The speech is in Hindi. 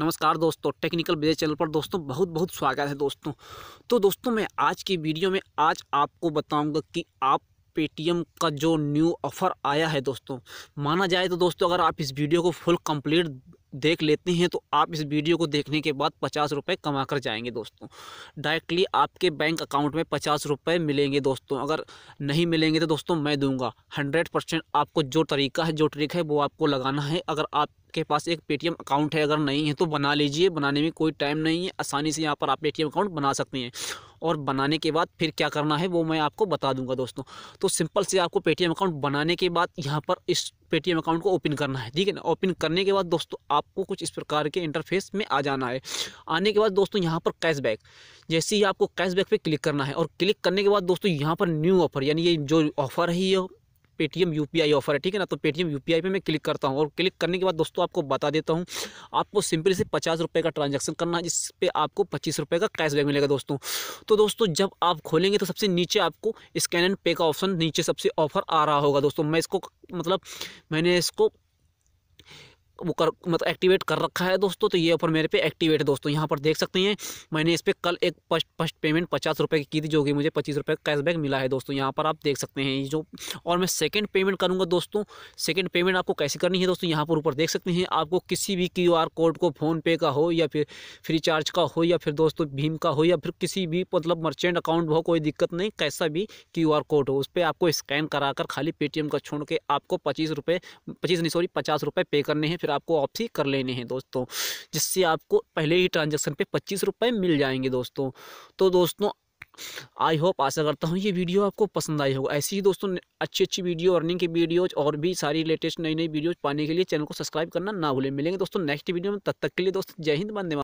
नमस्कार दोस्तों, टेक्निकल विजय चैनल पर दोस्तों बहुत बहुत स्वागत है दोस्तों। तो दोस्तों मैं आज की वीडियो में आज आपको बताऊंगा कि आप पेटीएम का जो न्यू ऑफ़र आया है दोस्तों, माना जाए तो दोस्तों अगर आप इस वीडियो को फुल कंप्लीट देख लेते हैं तो आप इस वीडियो को देखने के बाद 50 रुपये कमा कर जाएंगे दोस्तों। डायरेक्टली आपके बैंक अकाउंट में 50 रुपये मिलेंगे दोस्तों। अगर नहीं मिलेंगे तो दोस्तों मैं दूंगा 100%। आपको जो तरीका है, जो ट्रिक है वो आपको लगाना है। अगर आपके पास एक पेटीएम अकाउंट है, अगर नहीं है तो बना लीजिए, बनाने में कोई टाइम नहीं है। आसानी से यहाँ पर आप पेटीएम अकाउंट बना सकते हैं और बनाने के बाद फिर क्या करना है वो मैं आपको बता दूंगा दोस्तों। तो सिंपल से आपको पेटीएम अकाउंट बनाने के बाद यहाँ पर इस पेटीएम अकाउंट को ओपन करना है, ठीक है ना। ओपन करने के बाद दोस्तों आपको कुछ इस प्रकार के इंटरफेस में आ जाना है। आने के बाद दोस्तों यहाँ पर कैशबैक, जैसे ही आपको कैशबैक पे क्लिक करना है और क्लिक करने के बाद दोस्तों यहाँ पर न्यू ऑफर, यानी ये जो ऑफ़र है ये पेटीएम यूपीआई ऑफर है, ठीक है ना। तो पेटीएम यूपीआई पे मैं क्लिक करता हूँ और क्लिक करने के बाद दोस्तों आपको बता देता हूँ, आपको सिंपली से 50 रुपये का ट्रांजैक्शन करना है जिस पे आपको 25 रुपये का कैशबैक मिलेगा दोस्तों। तो दोस्तों जब आप खोलेंगे तो सबसे नीचे आपको स्कैन एंड पे का ऑप्शन नीचे सबसे ऑफर आ रहा होगा दोस्तों। मैं इसको मैंने इसको वो एक्टिवेट कर रखा है दोस्तों। तो ये ऑफर मेरे पे एक्टिवेट है दोस्तों। यहाँ पर देख सकते हैं मैंने इस पर कल एक फर्स्ट पेमेंट 50 रुपये की थी, जो कि मुझे 25 रुपये का कैशबैक मिला है दोस्तों। यहाँ पर आप देख सकते हैं ये जो, और मैं सेकंड पेमेंट करूँगा दोस्तों। सेकंड पेमेंट आपको कैसे करनी है दोस्तों, यहाँ पर ऊपर देख सकते हैं। आपको किसी भी QR कोड को, फ़ोनपे का हो या फिर फ्रीचार्ज का हो या फिर दोस्तों भीम का हो या फिर किसी भी मर्चेंट अकाउंट हो, कोई दिक्कत नहीं, कैसा भी QR कोड हो उस पर आपको स्कैन करा कर खाली पेटीएम का छोड़ के आपको 50 रुपये पे करने हैं। फिर आपको वापसी कर लेने हैं दोस्तों, जिससे आपको पहले ही ट्रांजैक्शन पे 25 रुपये मिल जाएंगे दोस्तों। तो दोस्तों आशा करता हूँ ये वीडियो आपको पसंद आई होगा। ऐसी ही दोस्तों अच्छी वीडियो, अर्निंग की वीडियोज और भी सारी लेटेस्ट नई वीडियोज पाने के लिए चैनल को सब्सक्राइब करना ना भूलें। मिलेंगे दोस्तों नेक्स्ट वीडियो में, तब तक के लिए दोस्तों जय हिंद, वंदे मातरम।